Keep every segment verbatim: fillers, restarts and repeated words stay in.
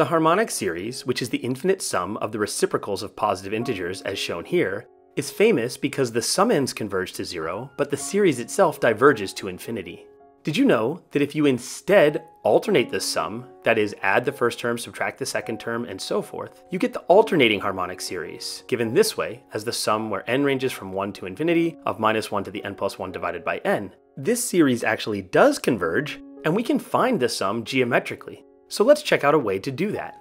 The harmonic series, which is the infinite sum of the reciprocals of positive integers as shown here, is famous because the sumends converge to zero, but the series itself diverges to infinity. Did you know that if you instead alternate the sum, that is, add the first term, subtract the second term, and so forth, you get the alternating harmonic series, given this way as the sum where n ranges from one to infinity of minus one to the n plus one divided by n. This series actually does converge, and we can find the sum geometrically. So let's check out a way to do that.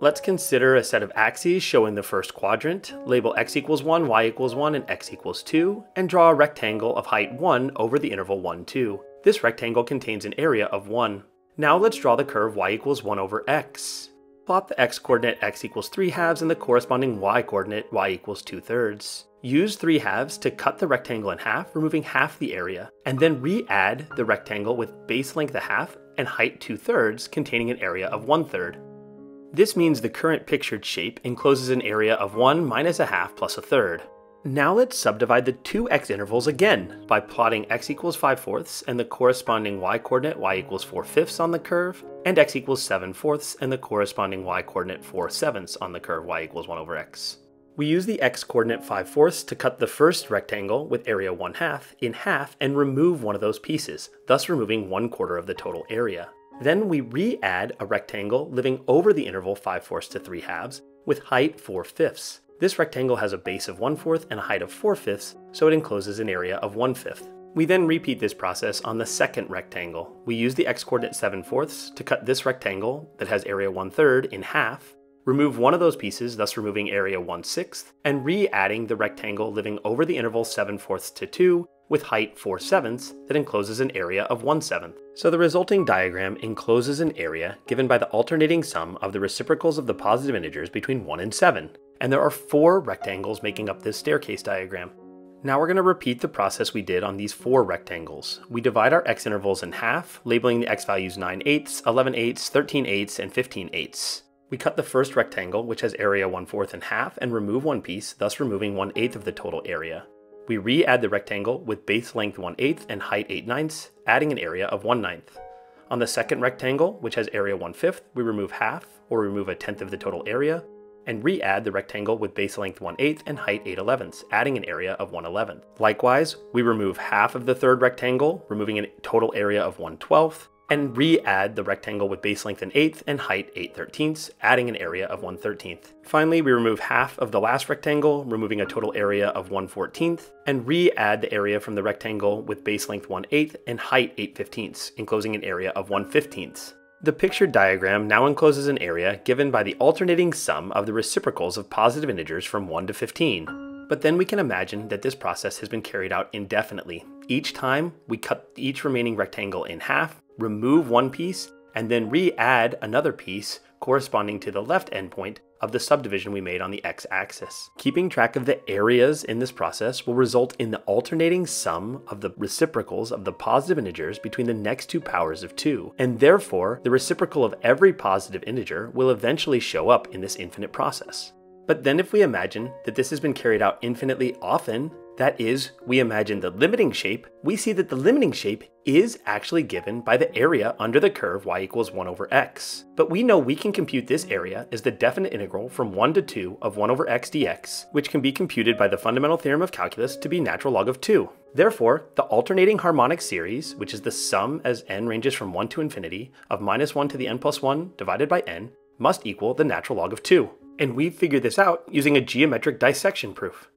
Let's consider a set of axes showing the first quadrant, label x equals one, y equals one, and x equals two, and draw a rectangle of height one over the interval one, two. This rectangle contains an area of one. Now let's draw the curve y equals one over x. Plot the x-coordinate x equals three halves and the corresponding y-coordinate y equals two thirds. Use three halves to cut the rectangle in half, removing half the area, and then re-add the rectangle with base length a half and height two thirds containing an area of one third. This means the current pictured shape encloses an area of one minus a half plus a third. Now let's subdivide the two x intervals again by plotting x equals five fourths and the corresponding y-coordinate y equals four fifths on the curve, and x equals seven fourths and the corresponding y-coordinate four sevenths on the curve y equals one over x. We use the x-coordinate five fourths to cut the first rectangle with area one half in half and remove one of those pieces, thus removing one quarter of the total area. Then we re-add a rectangle living over the interval five fourths to three halves with height four fifths. This rectangle has a base of one fourth and a height of four fifths, so it encloses an area of one fifth. We then repeat this process on the second rectangle. We use the x-coordinate seven fourths to cut this rectangle that has area one third in half, remove one of those pieces, thus removing area one sixth, and re-adding the rectangle living over the interval seven fourths to two with height four sevenths that encloses an area of one seventh. So the resulting diagram encloses an area given by the alternating sum of the reciprocals of the positive integers between one and seven, and there are four rectangles making up this staircase diagram. Now we're going to repeat the process we did on these four rectangles. We divide our x intervals in half, labeling the x values nine eighths, eleven eighths, thirteen eighths, and fifteen eighths. We cut the first rectangle, which has area one fourth in half, and remove one piece, thus removing one eighth of the total area. We re-add the rectangle with base length one eighth and height eight ninths, adding an area of one ninth. On the second rectangle, which has area one fifth, we remove half, or remove a tenth of the total area, and re-add the rectangle with base length one eighth and height eight elevenths, adding an area of one eleventh. Likewise, we remove half of the third rectangle, removing a total area of one twelfth, and re-add the rectangle with base length an eighth and height eight thirteenths, adding an area of one thirteenth. Finally, we remove half of the last rectangle, removing a total area of one fourteenth, and re-add the area from the rectangle with base length one eighth and height eight fifteenths, enclosing an area of one fifteenth. The pictured diagram now encloses an area given by the alternating sum of the reciprocals of positive integers from one to fifteen. But then we can imagine that this process has been carried out indefinitely. Each time, we cut each remaining rectangle in half, remove one piece, and then re-add another piece corresponding to the left endpoint of the subdivision we made on the x-axis. Keeping track of the areas in this process will result in the alternating sum of the reciprocals of the positive integers between the next two powers of two, and therefore, the reciprocal of every positive integer will eventually show up in this infinite process. But then if we imagine that this has been carried out infinitely often, that is, we imagine the limiting shape, we see that the limiting shape is actually given by the area under the curve y equals one over x. But we know we can compute this area as the definite integral from one to two of one over x dx, which can be computed by the fundamental theorem of calculus to be natural log of two. Therefore, the alternating harmonic series, which is the sum as n ranges from one to infinity of minus one to the n plus one divided by n, must equal the natural log of two. And we've figured this out using a geometric dissection proof.